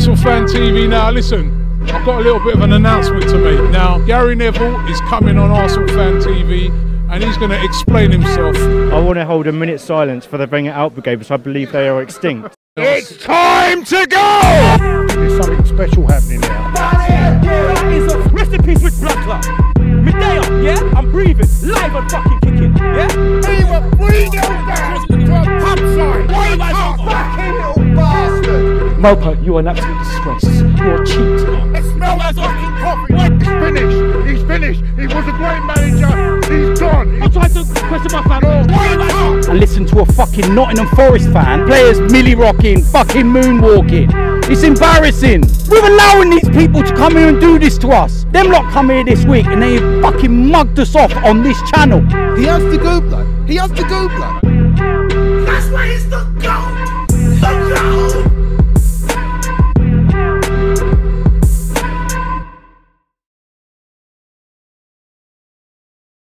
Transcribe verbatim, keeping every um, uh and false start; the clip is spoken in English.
Arsenal Fan T V. Now listen, I've got a little bit of an announcement to make. Now Gary Neville is coming on Arsenal Fan T V and he's going to explain himself. I want to hold a minute's silence for the Wenger Out Brigade because I believe they are extinct. It's time to go! There's something special happening now. That is a rest in peace with blood club. Midday up, yeah? I'm breathing, live and fucking kicking, yeah? We were three nil down to a pub side. Malpo, you are an absolute disgrace. You're a cheat. It smells like fucking coffee. He's finished. He's finished. He was a great manager. He's gone. I'm trying to question my fan. I listened to a fucking Nottingham Forest fan. Players milli rocking, fucking moonwalking. It's embarrassing. We're allowing these people to come here and do this to us. Them lot come here this week and they fucking mugged us off on this channel. He has to go, blood. He has to go, blood.